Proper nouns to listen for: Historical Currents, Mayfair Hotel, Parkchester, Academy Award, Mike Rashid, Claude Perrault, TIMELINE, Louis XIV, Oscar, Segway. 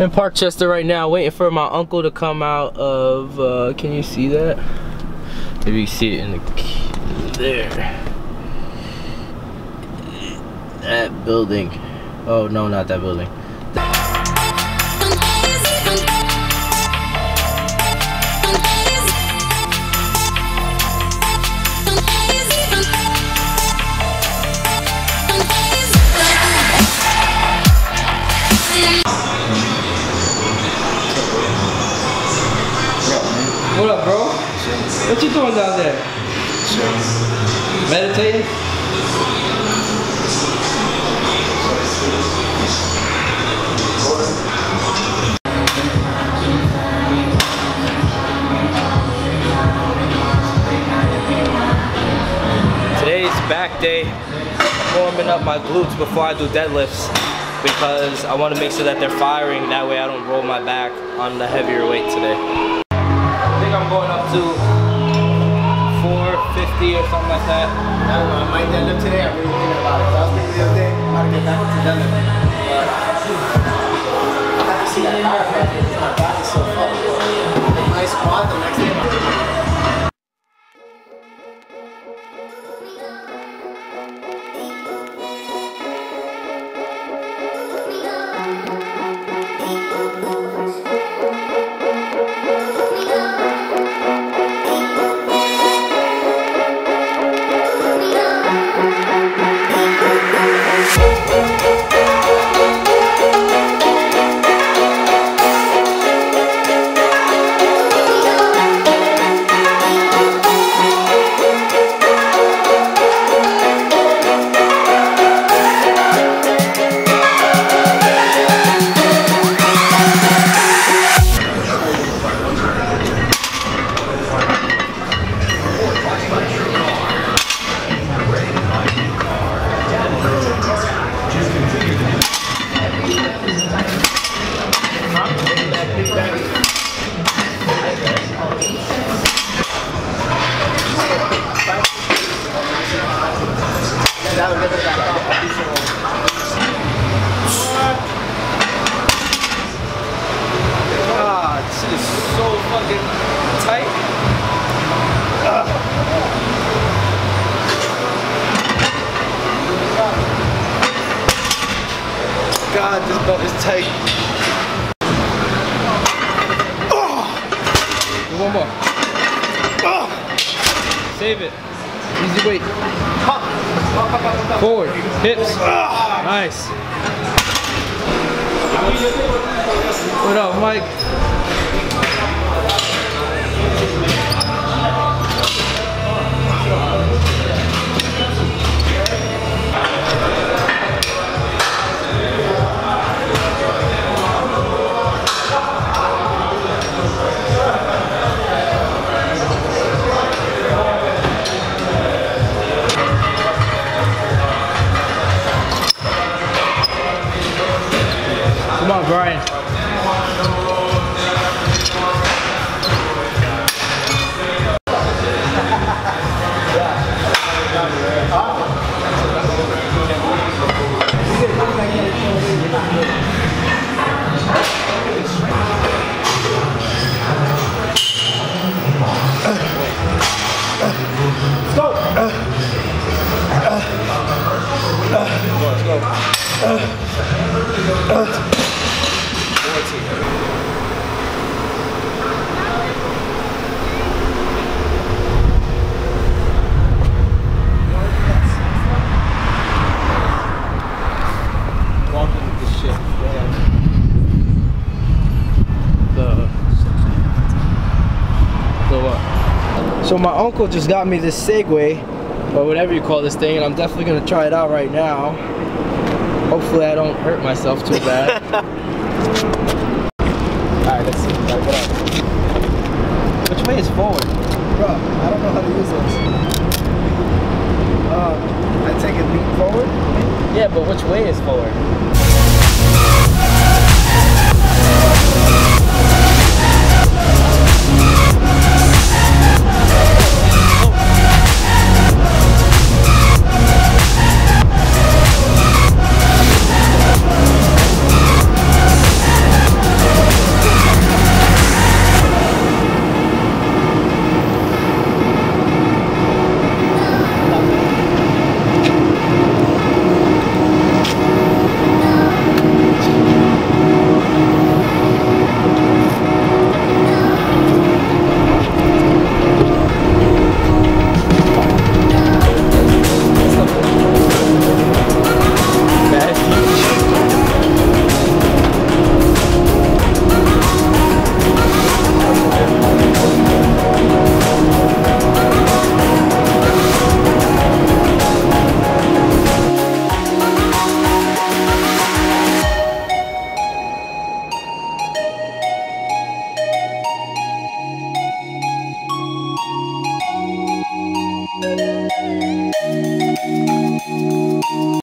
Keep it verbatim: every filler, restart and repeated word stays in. in Parkchester right now, waiting for my uncle to come out of, uh, can you see that? Maybe you see it in the, there. That building. Oh no, not that building. What up, bro? What you doing down there? Meditating? Today's back day. I'm warming up my glutes before I do deadlifts because I want to make sure that they're firing. That way I don't roll my back on the heavier weight today. I'm going up to four fifty or something like that. I don't know, I might deadlift today. I'm really thinking about it. So I was thinking the other day, I'm about to get back to deadlift. But I have to see that power back. My body's so fucked. If I squat the next day, I'm going to God, this belt is tight. Oh. One more. Oh. Save it. Easy weight. Forward. Hips. Oh. Nice. What up, Mike? So my uncle just got me this Segway, or whatever you call this thing, and I'm definitely gonna try it out right now. Hopefully I don't hurt myself too bad. Alright, let's see. Right, which way is forward? Bro, I don't know how to use this. Uh, I take a leap forward? Yeah, but which way is forward?